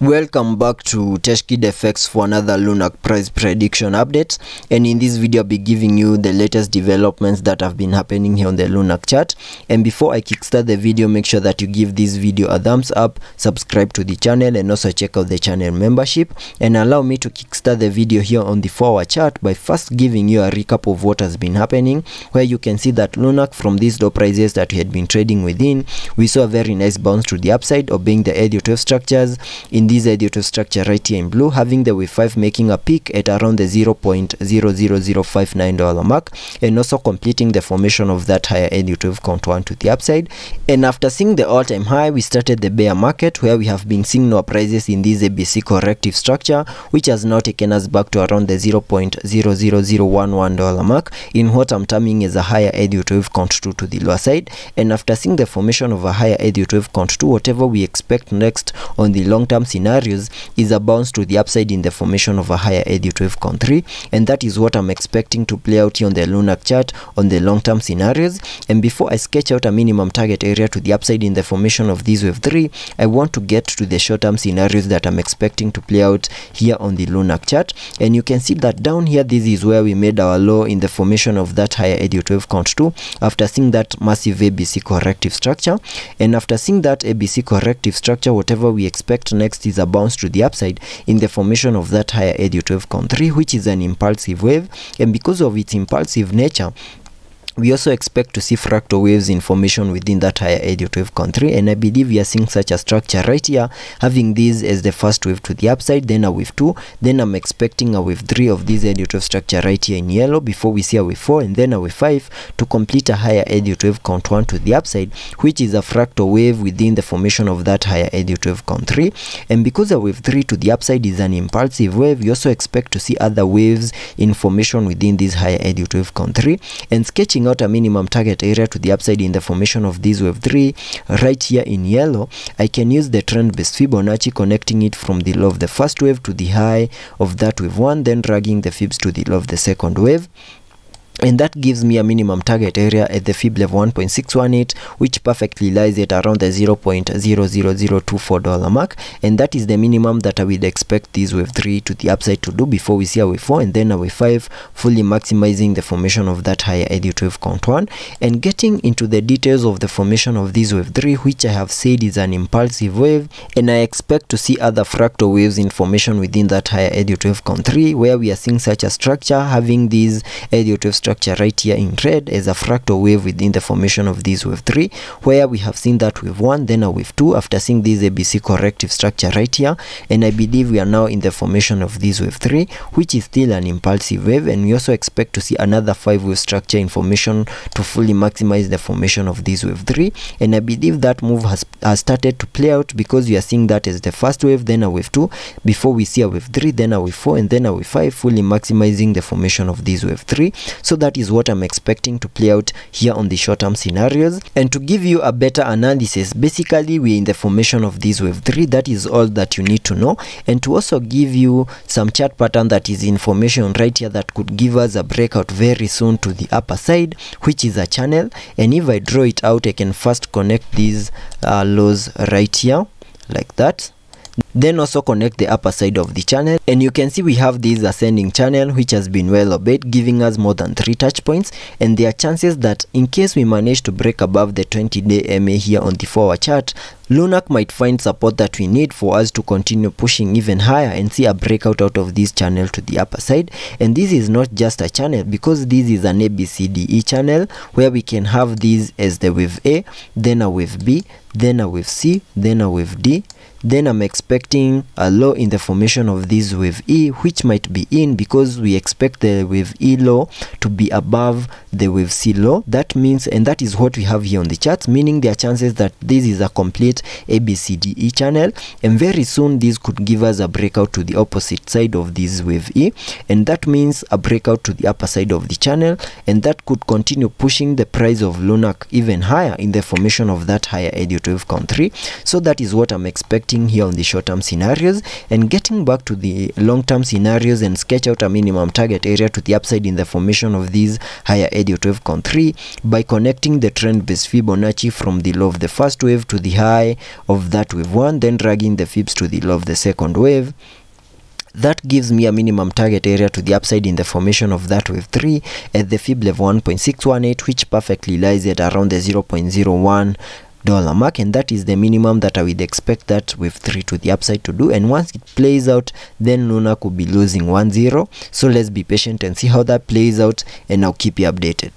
Welcome back to TechKidFX for another Lunark price prediction update, and in this video I'll be giving you the latest developments that have been happening here on the Lunark chart. And before I kickstart the video, make sure that you give this video a thumbs up, subscribe to the channel, and also check out the channel membership, and allow me to kickstart the video here on the 4-hour chart by first giving you a recap of what has been happening, where you can see that Lunark, from these low prices that we had been trading within, we saw a very nice bounce to the upside, obeying the ELLIOT wave structures in this ELLIOT wave structure right here in blue, having the wave 5 making a peak at around the $0.00059 mark, and also completing the formation of that higher ELLIOT wave count 1 to the upside. And after seeing the all-time high, we started the bear market, where we have been seeing no prices in this ABC corrective structure, which has now taken us back to around the $0.00011 mark in what I'm terming as a higher ELLIOT wave count 2 to the lower side. And after seeing the formation of a higher ELLIOT wave count 2, whatever we expect next on the long-term scenarios is a bounce to the upside in the formation of a higher ELLIOT wave count 3, and that is what I'm expecting to play out here on the Lunark chart on the long-term scenarios. And before I sketch out a minimum target area to the upside in the formation of this wave 3, I want to get to the short-term scenarios that I'm expecting to play out here on the Lunark chart. And you can see that down here, this is where we made our low in the formation of that higher ELLIOT wave count 2, after seeing that massive ABC corrective structure. And after seeing that ABC corrective structure, whatever we expect next is a bounce to the upside in the formation of that higher ELLIOT wave count 3, which is an impulsive wave, and because of its impulsive nature, we also expect to see fractal waves in formation within that higher ELLIOT wave count 3, and I believe we are seeing such a structure right here, having this as the first wave to the upside, then a wave 2, then I'm expecting a wave 3 of this ELLIOT wave structure right here in yellow, before we see a wave 4 and then a wave 5 to complete a higher ELLIOT wave count 1 to the upside, which is a fractal wave within the formation of that higher ELLIOT wave count 3. And because a wave 3 to the upside is an impulsive wave, we also expect to see other waves in formation within this higher ELLIOT wave count 3. And sketching out a minimum target area to the upside in the formation of this wave 3 right here in yellow, I can use the trend based Fibonacci, connecting it from the low of the first wave to the high of that wave 1, then dragging the fibs to the low of the second wave. And that gives me a minimum target area at the fib level 1.618, which perfectly lies at around the $0.00024 mark, and that is the minimum that I would expect this wave 3 to the upside to do before we see a wave 4 and then a wave 5, fully maximizing the formation of that higher ELLIOT wave count 1. And getting into the details of the formation of this wave 3, which I have said is an impulsive wave, and I expect to see other fractal waves in formation within that higher ELLIOT wave count 3, where we are seeing such a structure, having these ELLIOT wave structure right here in red as a fractal wave within the formation of this wave 3, where we have seen that wave 1 then a wave 2 after seeing this ABC corrective structure right here, and I believe we are now in the formation of this wave 3, which is still an impulsive wave, and we also expect to see another 5-wave structure in formation to fully maximize the formation of this wave 3, and I believe that move has started to play out, because we are seeing that as the first wave, then a wave 2, before we see a wave 3, then a wave 4 and then a wave 5, fully maximizing the formation of this wave 3. So that is what I'm expecting to play out here on the short-term scenarios. And to give you a better analysis, basically we're in the formation of this wave 3. That is all that you need to know. And to also give you some chart pattern that is in formation right here that could give us a breakout very soon to the upper side, which is a channel. And if I draw it out, I can first connect these lows right here like that, then also connect the upper side of the channel, and you can see we have this ascending channel which has been well obeyed, giving us more than 3 touch points, and there are chances that in case we manage to break above the 20-day MA here on the 4-hour chart, Lunark might find support that we need for us to continue pushing even higher and see a breakout out of this channel to the upper side. And this is not just a channel, because this is an ABCDE channel, where we can have this as the wave A, then a wave B, then a wave C, then a wave D. Then I'm expecting a low in the formation of this wave E, which might be in, because we expect the wave E low to be above the wave C low. That means, and that is what we have here on the charts, meaning there are chances that this is a complete ABCDE channel, and very soon this could give us a breakout to the opposite side of this wave E, and that means a breakout to the upper side of the channel, and that could continue pushing the price of Lunark even higher in the formation of that higher ELLIOT wave count 3. So that is what I'm expecting getting here on the short-term scenarios and getting back to the long-term scenarios and sketch out a minimum target area to the upside in the formation of these higher ELLIOT wave cone 3 by connecting the trend-based Fibonacci from the low of the first wave to the high of that wave 1, then dragging the Fibs to the low of the second wave. That gives me a minimum target area to the upside in the formation of that wave 3 at the Fib level 1.618, which perfectly lies at around the $0.01 mark, and that is the minimum that I would expect that wave 3 to the upside to do. And once it plays out, then Luna could be losing 1.0, so let's be patient and see how that plays out, and I'll keep you updated.